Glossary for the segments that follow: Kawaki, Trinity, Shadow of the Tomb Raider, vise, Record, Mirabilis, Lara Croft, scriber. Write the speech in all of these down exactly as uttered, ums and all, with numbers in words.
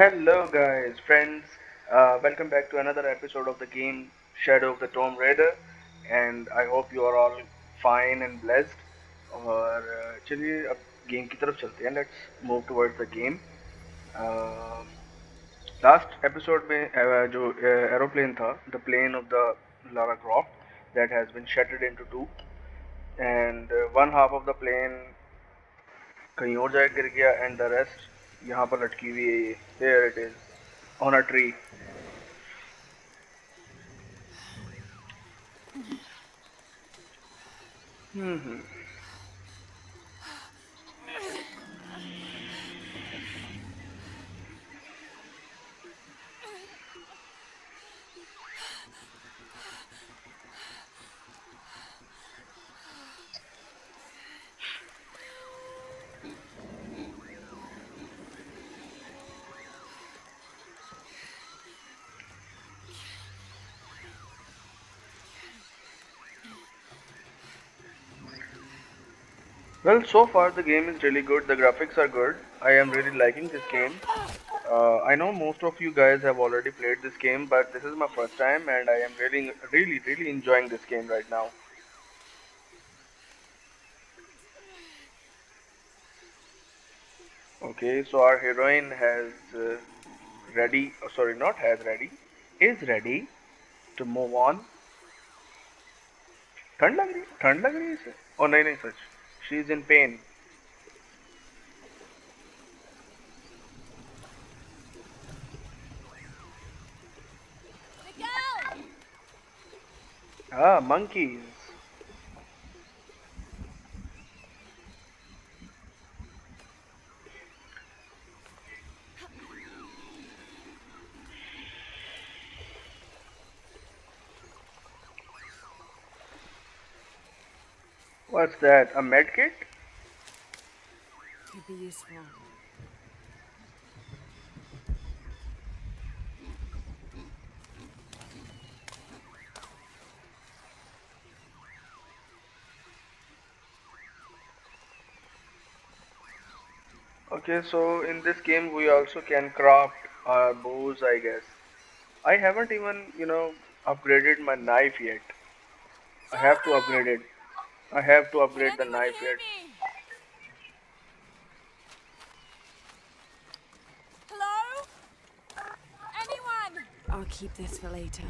Hello guys, friends, uh, welcome back to another episode of the game Shadow of the Tomb Raider, and I hope you are all fine and blessed. और चलिए अब game की तरफ चलते हैं. Let's move towards the game. Last episode में जो aeroplane था, the plane of the Lara Croft, that has been shattered into two, and one half of the plane कहीं और जाकर गिर गया and the rest यहाँ पर लटकी हुई है ये. There it is, on a tree. Hmm Well, so far the game is really good. The graphics are good. I am really liking this game. Uh, I know most of you guys have already played this game, but this is my first time, and I am really, really, really enjoying this game right now. Okay, so our heroine has uh, ready. Oh, sorry, not has ready. Is ready to move on. ठंड लग रही? ठंड लग रही है इसे? Oh, नहीं नहीं सच. She is in pain. Miguel! Ah, monkeys. What's that? A medkit? Could be useful. Okay, so in this game we also can craft our bows, I guess. I haven't even, you know, upgraded my knife yet. I have to upgrade it. I have to upgrade the knife yet. Hello? Anyone? I'll keep this for later.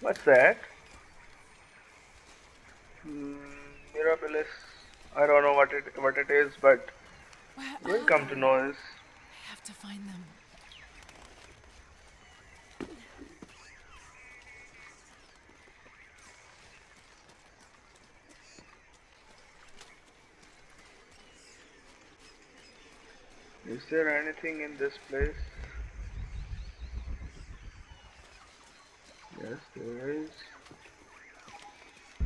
What's that? Mm, Mirabilis. I don't know what it what it is, but we'll come to know this. I have to find them. Is there anything in this place? Yes, there is. The Silver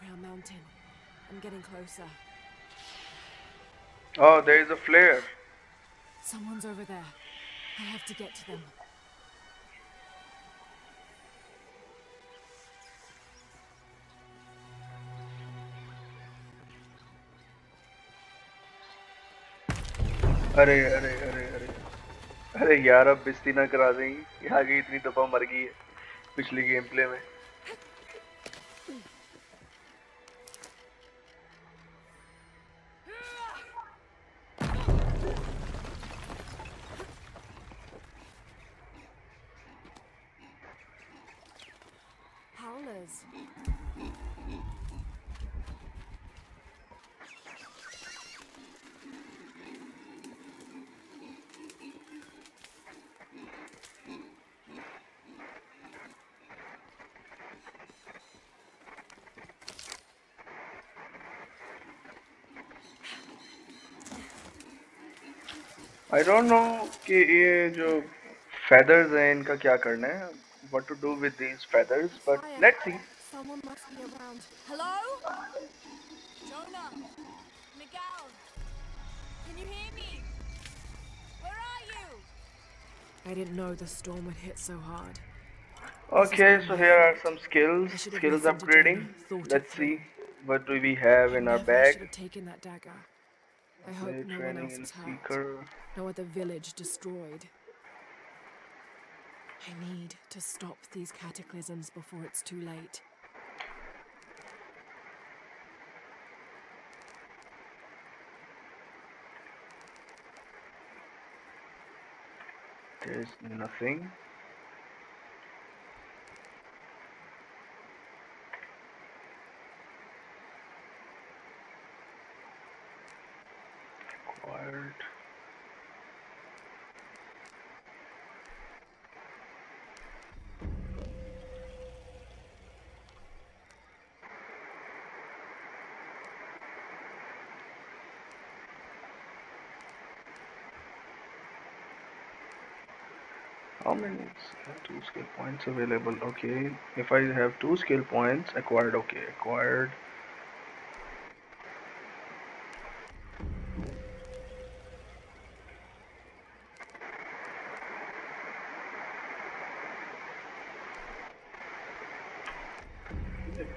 Crown Mountain. I'm getting closer. Oh, there is a flare. Someone's over there. I have to get to them. अरे अरे अरे अरे अरे यार अब बिस्ती ना करा देंगी. यहाँ की इतनी दफा मर गई है पिछली गेम प्ले में. I don't know कि ये जो feathers हैं इनका क्या करना है. What to do with these feathers? But let's see. Someone must be around. Hello? Jonah, Miguel, can you hear me? Where are you? I didn't know the storm would hit so hard. Okay, so here are some skills, skills upgrading. Let's see what do we have in our bag. I should have taken that dagger. I hope no one else is hurt. No other village destroyed. I need to stop these cataclysms before it's too late. There's nothing. Required. How many two skill points available? Okay, if I have two skill points acquired, okay, acquired.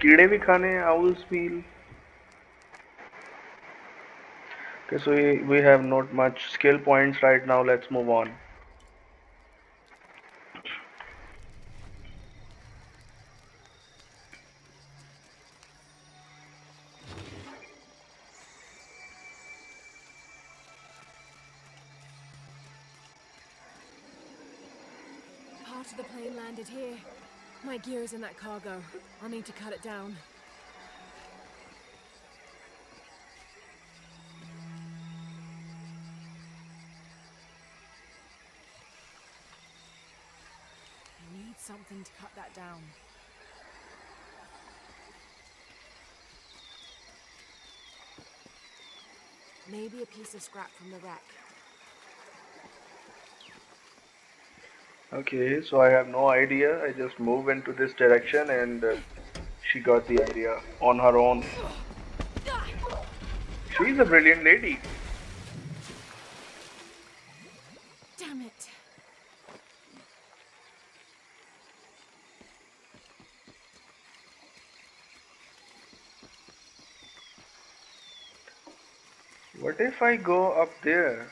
कीड़े भी खाने owl's meal. Okay, so we, we have not much skill points right now. Let's move on. Part of the plane landed here. My gear is in that cargo. I'll need to cut it down. I need something to cut that down. Maybe a piece of scrap from the wreck. Okay, so I have no idea. I just move into this direction and uh, she got the idea on her own. She's a brilliant lady. Damn it. What if I go up there?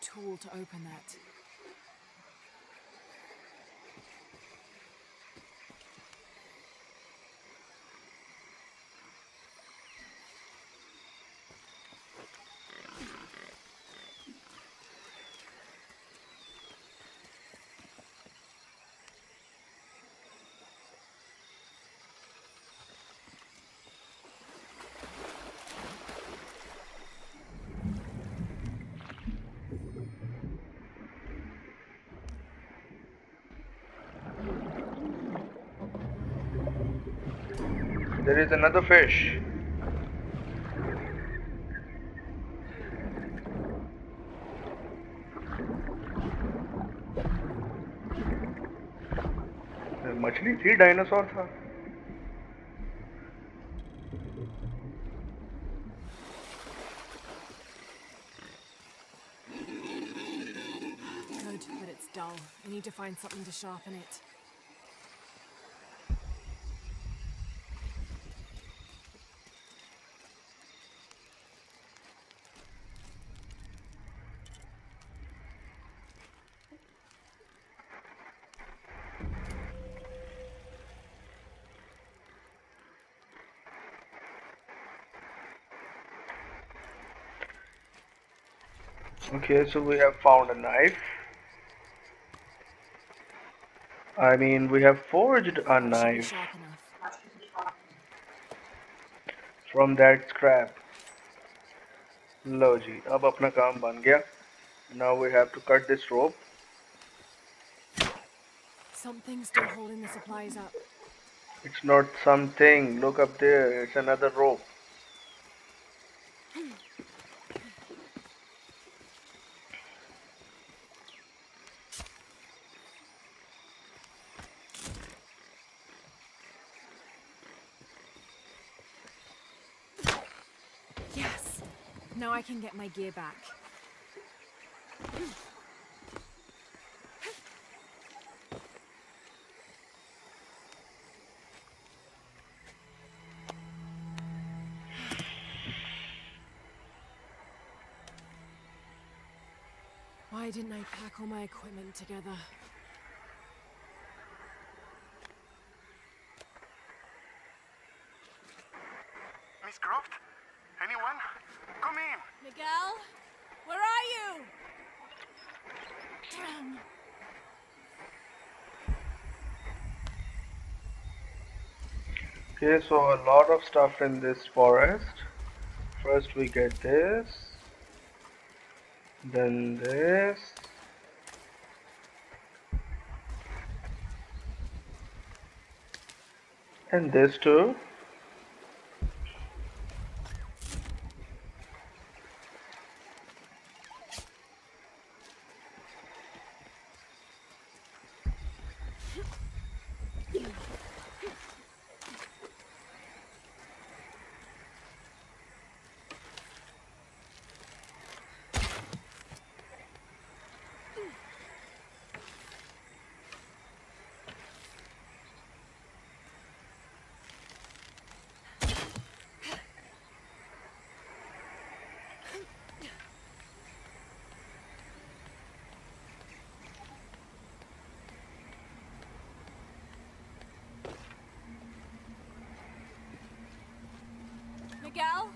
Tool to open that. There is another fish. मछली थी, dinosaur था. Good, but it's dull. I need to find something to sharpen it. Okay, so we have found a knife. I mean, we have forged a knife from that scrap. Lo ji, ab apna kaam ban gaya. Now we have to cut this rope. Something's still holding the supplies up. It's not something. Look up there. It's another rope. Now I can get my gear back. Why didn't I pack all my equipment together? Miss Croft? Anyone? Come in! Miguel? Where are you? Damn. Okay, so a lot of stuff in this forest. First we get this. Then this. And this too. Miguel?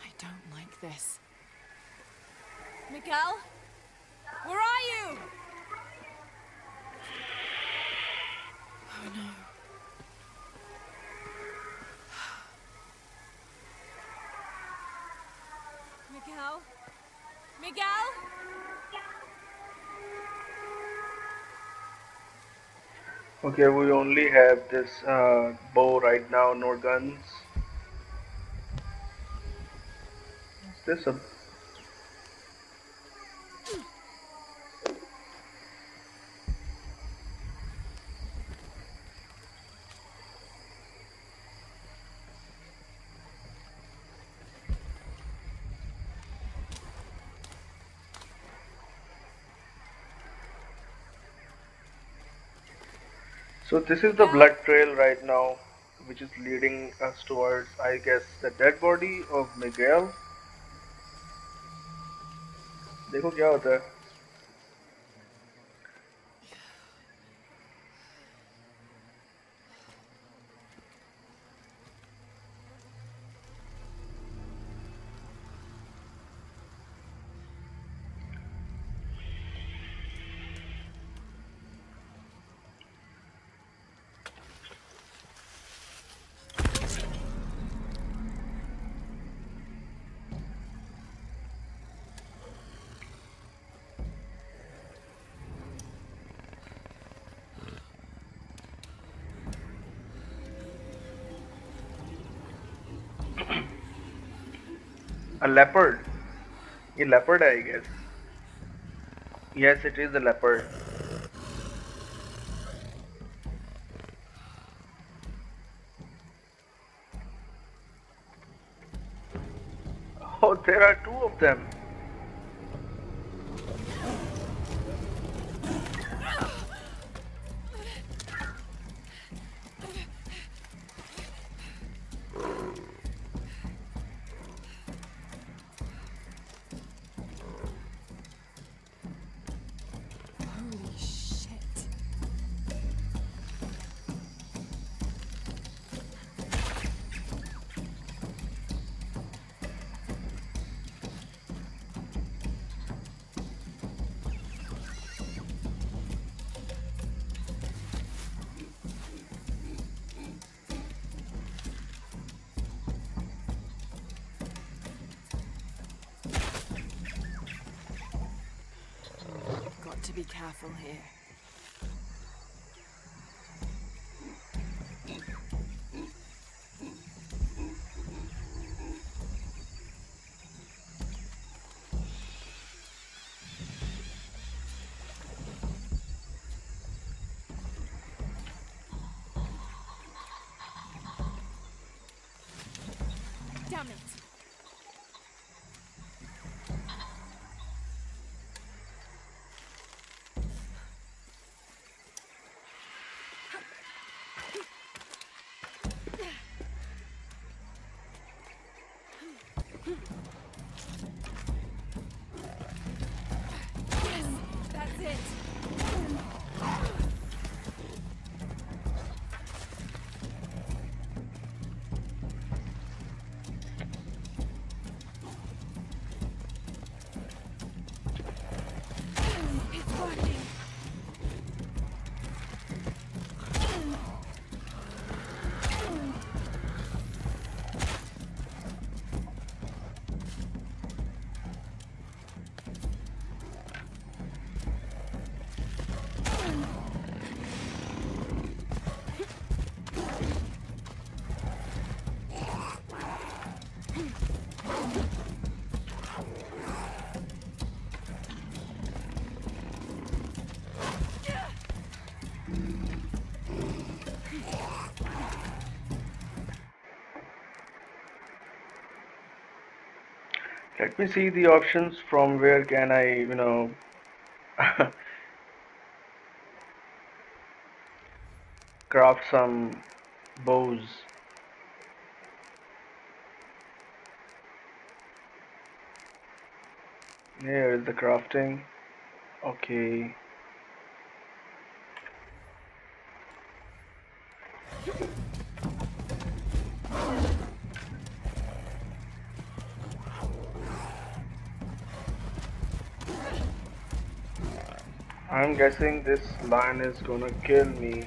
I don't like this. Miguel? Where are you? Oh no. Miguel? Miguel? Okay, we only have this uh, bow right now, no guns. Is this a... So this is the blood trail right now, which is leading us towards, I guess, the dead body of Miguel. देखो क्या होता है. A leopard. A leopard, I guess. Yes, it is a leopard. Oh, there are two of them. To be careful here. from it. Let me see the options from where can I, you know, craft some bows. Here is the crafting. Okay. I'm guessing this lion is gonna kill me.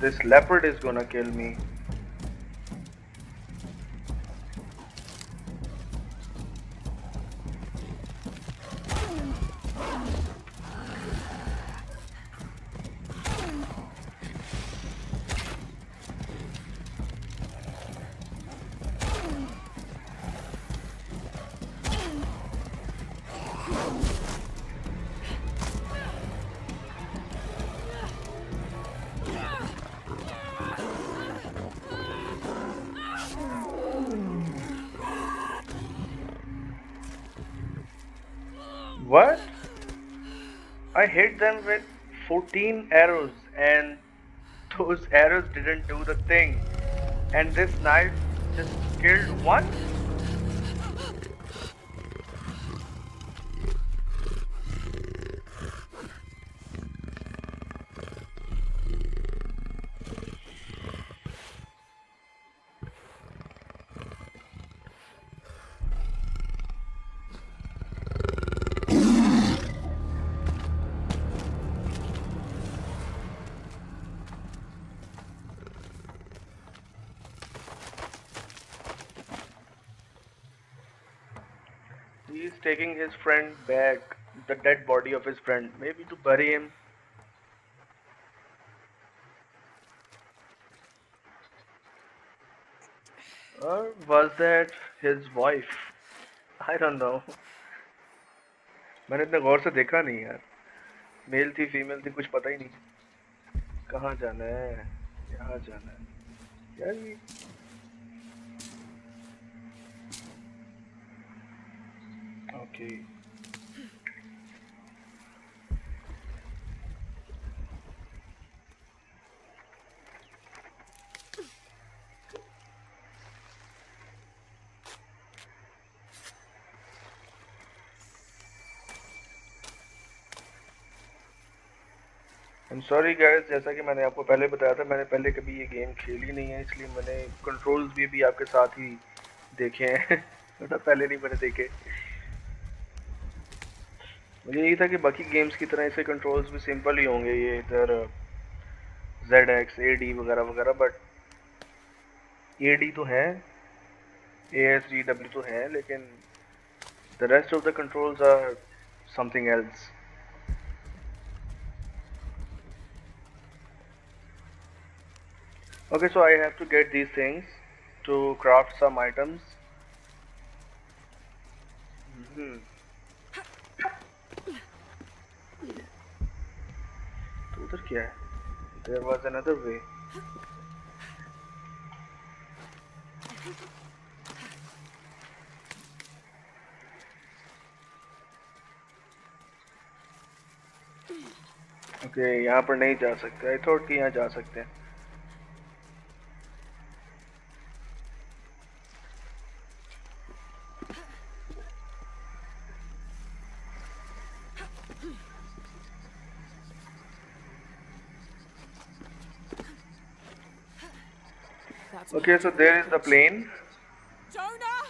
This leopard is gonna kill me. What? I hit them with fourteen arrows and those arrows didn't do the thing, and this knife just killed one? Taking his friend back, the dead body of his friend, maybe to bury him. Or was that his wife? I don't know. मैंने इतने गौर से देखा नहीं यार. Mail थी, female थी, कुछ पता ही नहीं. कहाँ जाना है? यहाँ जाना है. यार okay. I'm sorry guys, जैसा कि मैंने आपको पहले बताया था, मैंने पहले कभी ये गेम खेली नहीं है, इसलिए मैंने कंट्रोल्स भी भी आपके साथ ही देखे हैं. पहले नहीं मैंने देखे. मुझे यही था कि बाकी गेम्स की तरह इसे कंट्रोल्स भी सिंपल ही होंगे, ये इधर जेड एक्स ए डी वगैरह वगैरह, बट ए डी तो है, ए एस डी डब्ल्यू तो है, लेकिन the rest of the controls are something else. Okay, so I have to get these things to craft some items. Hmm क्या है? There was another way. Okay یہاں پر نہیں جا سکتے. آئی تھاٹ کہ یہاں جا سکتے ہیں. Okay, so there is the plane. Jonah!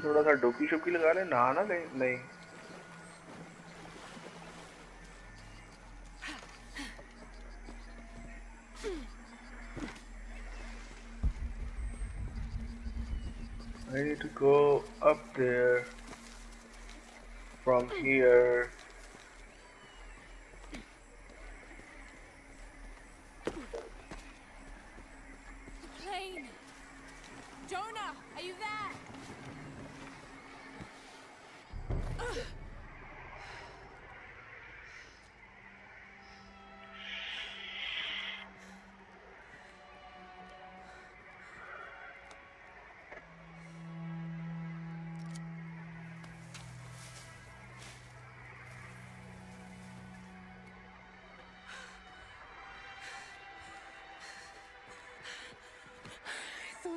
تھوڑا سا ڈوکی شوکی لگا لیں, نہانا نہیں. I need to go up there from here.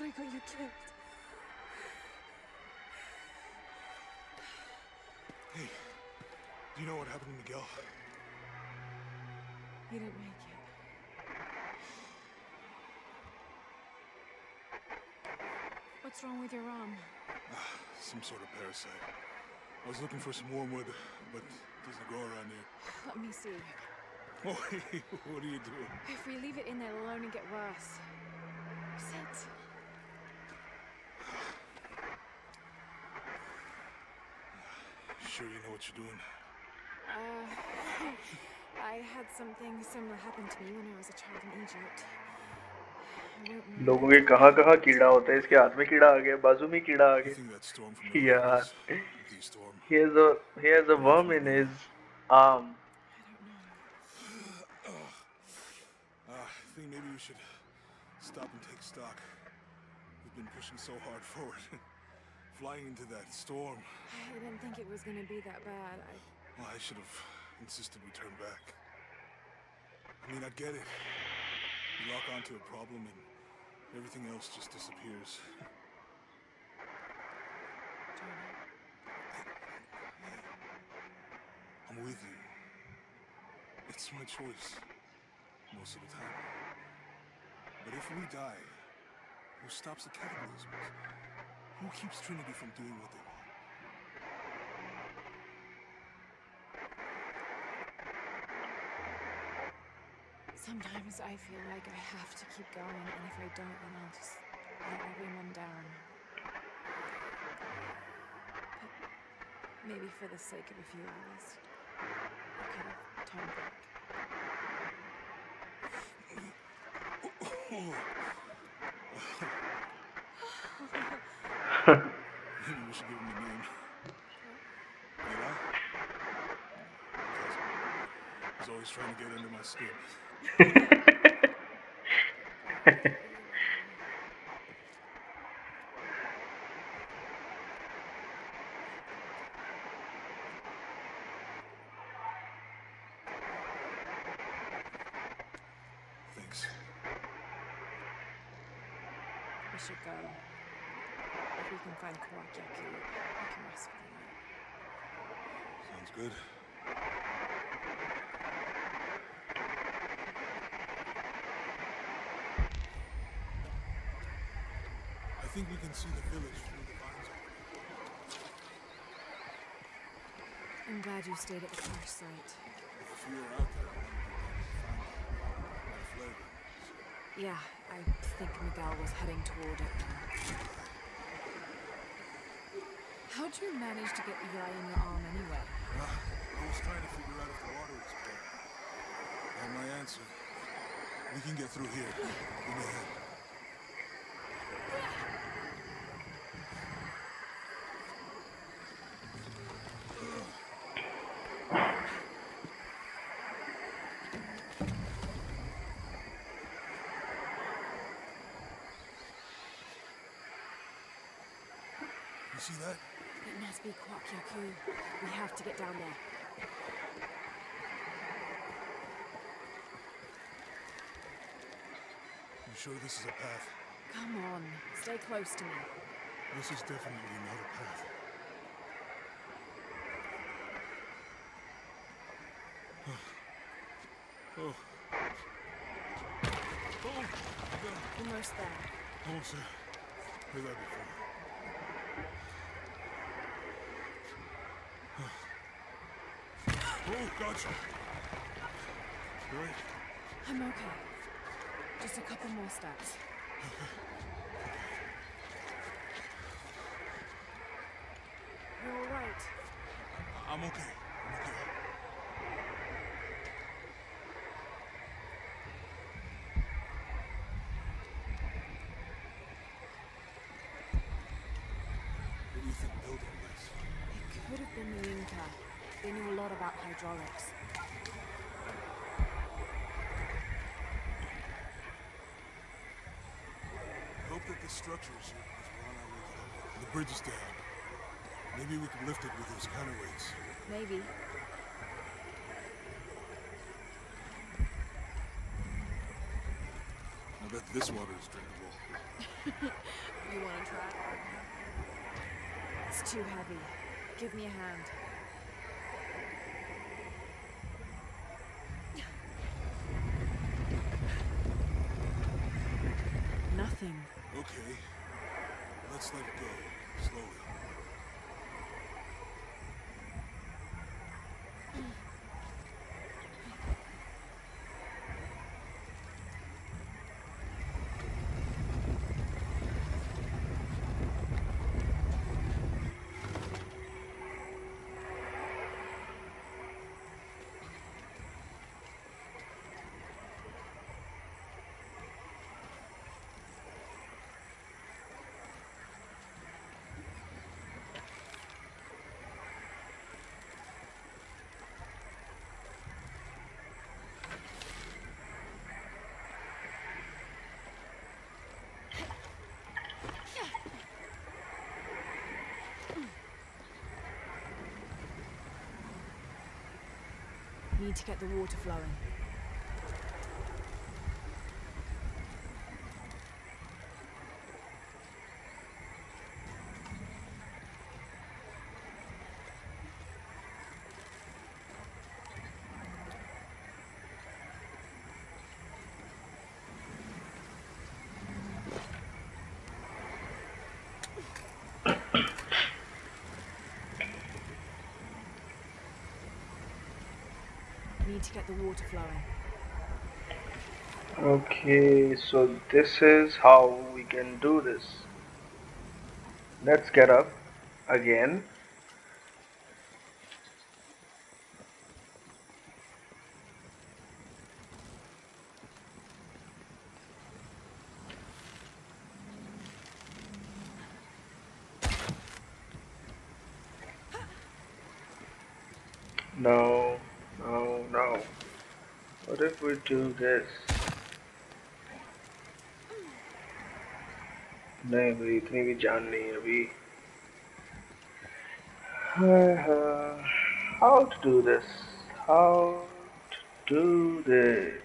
I got you killed. Hey, do you know what happened to Miguel? He didn't make it. What's wrong with your arm? Uh, some sort of parasite. I was looking for some wormwood, but it doesn't grow around here. Let me see. Oh, hey, what are you doing? If we leave it in there, it'll only get worse. Sit. Sure you know what you're doing? Uh, I had something similar happen to me when I was a child in Egypt. لوگوں کے کہاں کہاں کیڑا ہوتا ہے, اس کے ہاتھ میں کیڑا آ گیا, بازو میں کیڑا آ گیا. یار he has a worm in his arm. I think maybe we should stop and take stock. We've been pushing so hard forward. Flying into that storm. I didn't think it was going to be that bad. I... Well, I should have insisted we turn back. I mean, I get it. You lock onto a problem and everything else just disappears. I'm with you. It's my choice. Most of the time. But if we die, who stops the cataclysms? Who keeps Trinity from doing what they want? Sometimes I feel like I have to keep going, and if I don't, then I'll just let everyone down. But maybe for the sake of a few hours, I could have turned back. Maybe we should give him a name. Lara? He's always trying to get under my skin. Thanks. We should go. If we can find Kawaki, we can rest for the night. Sounds good. I think we can see the village through the vines. I'm glad you stayed at the crash site. If you were out there, I fled. Yeah, I think Miguel was heading toward it. How'd you manage to get the eye in your arm anyway? Uh, I was trying to figure out if the water was bad. I have my answer. We can get through here. Give me a hand. You see that? It must be Kwakyaku. We have to get down there. You sure this is a path? Come on, stay close to me. This is definitely not a path. Oh. Oh! Almost there. Almost there. Heard that before. Oh, gotcha. You're right. I'm okay. Just a couple more steps. You're all right. I'm okay. I'm okay. What do you think built on this? It could have been the Inca. They knew a lot about hydraulics. I hope that the structure is on our way down. The bridge is down. Maybe we can lift it with those counterweights. Maybe. I bet this water is drinkable. You want to try? It's too heavy. Give me a hand. Okay, let's let it go, slowly. Need to get the water flowing. To get the water flowing. Okay, so this is how we can do this. Let's get up again. Do this. नहीं भाई इतनी भी जान नहीं है अभी. How to do this? How to do this?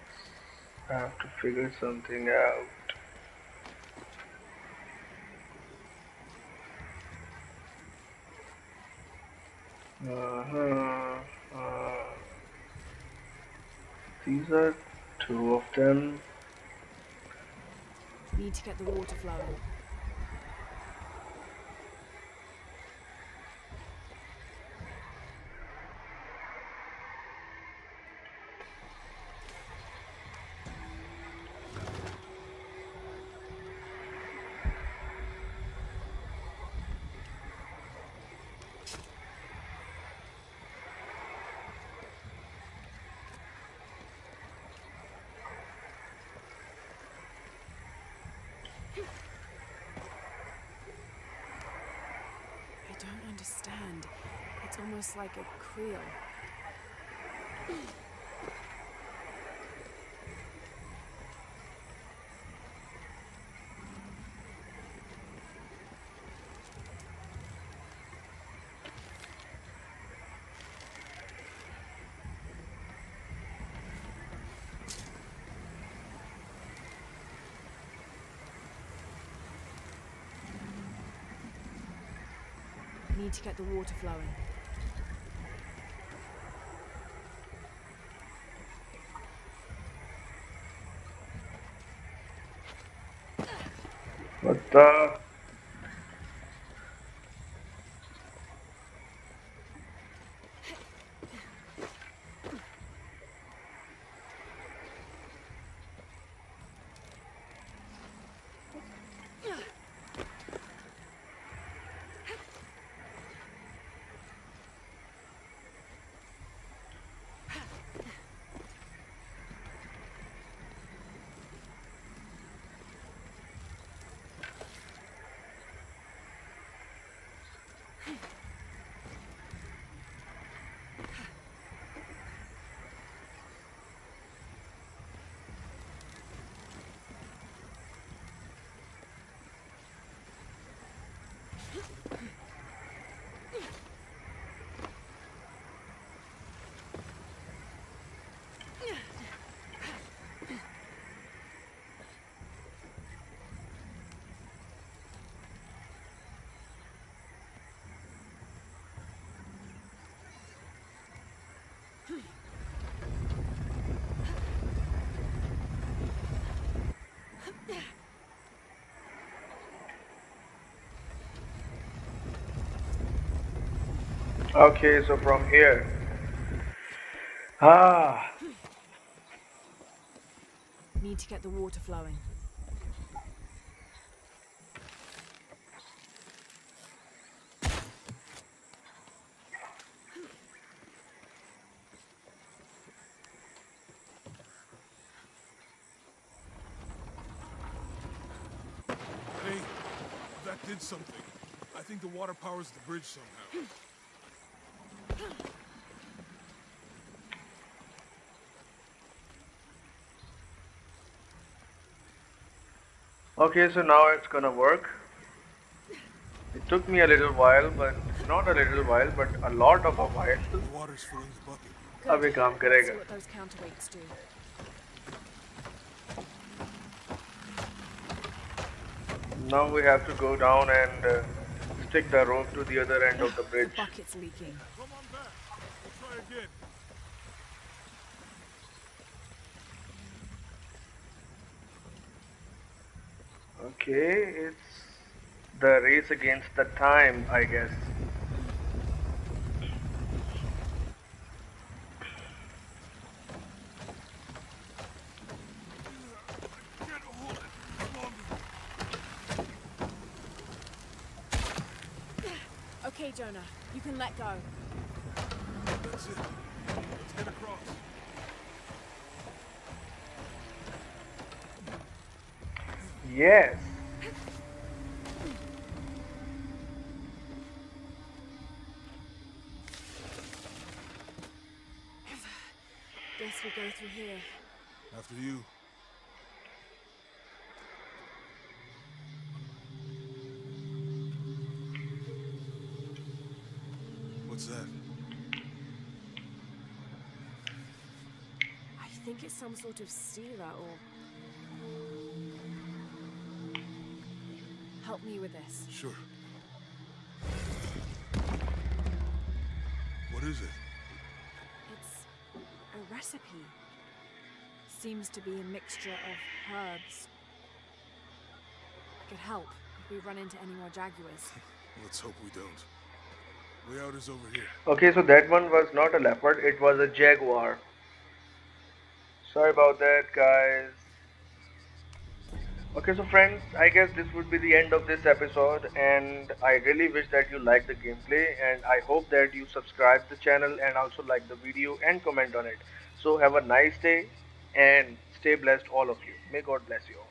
I have to figure something out. Uh-huh. Uh, these are two of them. Need to get the water flowing. Understand. It's almost like a creel. Need to get the water flowing. What the? Okay, so from here. Ah. Need to get the water flowing. Hey, that did something. I think the water powers the bridge somehow. Okay, so now it's gonna work. It took me a little while, but not a little while, but a lot of a while. The water's full in the bucket. Now we काम करेगा. See what those counterweights do. Now we have to go down and uh, stick the rope to the other end of the bridge. The bucket's leaking. Come on back. We'll try again. Okay, it's the race against the time, I guess. Okay, Jonah, you can let go. That's it. Let's get across. Yes. Guess we go through here. After you. What's that? I think it's some sort of sealer or... Help me with this. Sure. What is it? It's a recipe. Seems to be a mixture of herbs. Could help if we run into any more jaguars. Let's hope we don't. Way out is over here. Okay, so that one was not a leopard, it was a jaguar. Sorry about that, guys. Okay, so friends, I guess this would be the end of this episode, and I really wish that you liked the gameplay, and I hope that you subscribe to the channel and also like the video and comment on it. So have a nice day and stay blessed, all of you. May God bless you all.